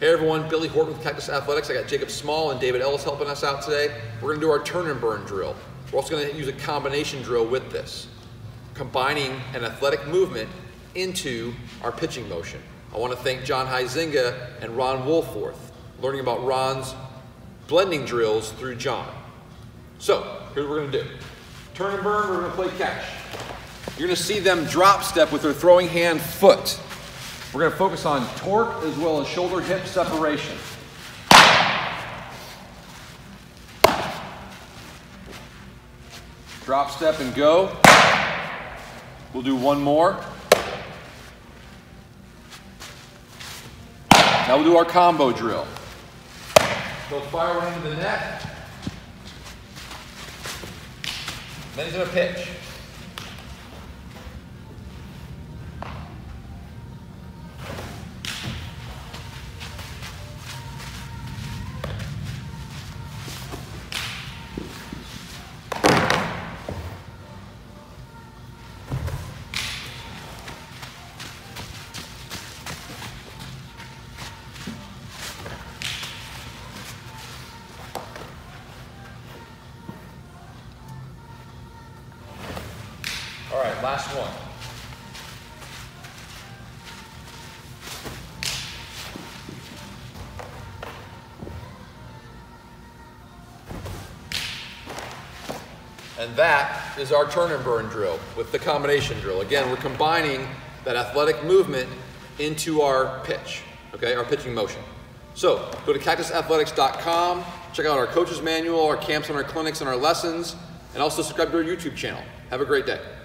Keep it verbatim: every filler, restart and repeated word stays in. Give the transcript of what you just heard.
Hey everyone, Billy Horton with Cactus Athletics. I got Jacob Small and David Ellis helping us out today. We're gonna do our turn and burn drill. We're also gonna use a combination drill with this, combining an athletic movement into our pitching motion. I wanna thank John Huizinga and Ron Woolforth, learning about Ron's blending drills through John. So, here's what we're gonna do. Turn and burn, we're gonna play catch. You're gonna see them drop step with their throwing hand foot. We're going to focus on torque as well as shoulder-hip separation. Drop, step, and go. We'll do one more. Now we'll do our combo drill. He'll fire one into the net. Then he's going to pitch. All right, last one. And that is our turn and burn drill with the combination drill. Again, we're combining that athletic movement into our pitch, okay, our pitching motion. So go to cactus athletics dot com, check out our coach's manual, our camps and our clinics and our lessons, and also subscribe to our YouTube channel. Have a great day.